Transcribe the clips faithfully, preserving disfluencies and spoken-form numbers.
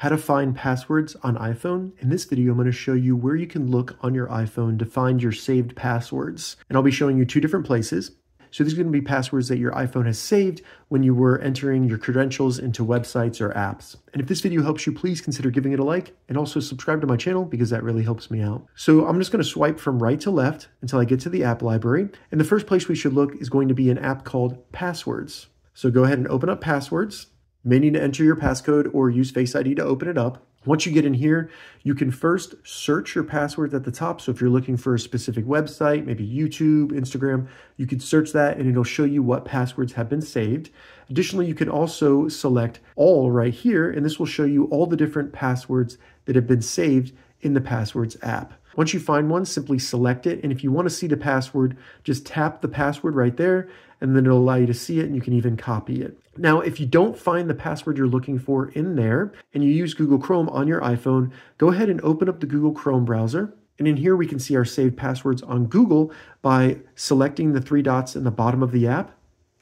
How to find passwords on iPhone. In this video, I'm going to show you where you can look on your iPhone to find your saved passwords. And I'll be showing you two different places. So these are going to be passwords that your iPhone has saved when you were entering your credentials into websites or apps. And if this video helps you, please consider giving it a like and also subscribe to my channel because that really helps me out. So I'm just going to swipe from right to left until I get to the app library. And the first place we should look is going to be an app called Passwords. So go ahead and open up Passwords. You may need to enter your passcode or use Face I D to open it up. Once you get in here, you can first search your passwords at the top. So if you're looking for a specific website, maybe YouTube, Instagram, you could search that and it'll show you what passwords have been saved. Additionally, you can also select all right here, and this will show you all the different passwords that have been saved in the Passwords app. Once you find one, simply select it. And if you want to see the password, just tap the password right there, and then it'll allow you to see it, and you can even copy it. Now, if you don't find the password you're looking for in there, and you use Google Chrome on your iPhone, go ahead and open up the Google Chrome browser. And in here, we can see our saved passwords on Google by selecting the three dots in the bottom of the app,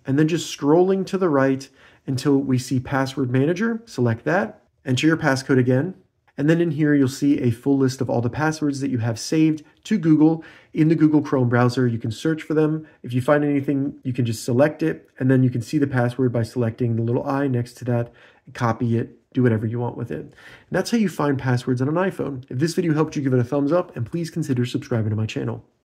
and then just scrolling to the right until we see Password Manager. Select that, enter your passcode again. And then in here, you'll see a full list of all the passwords that you have saved to Google in the Google Chrome browser. You can search for them. If you find anything, you can just select it, and then you can see the password by selecting the little I next to that, copy it, do whatever you want with it. And that's how you find passwords on an iPhone. If this video helped you, give it a thumbs up, and please consider subscribing to my channel.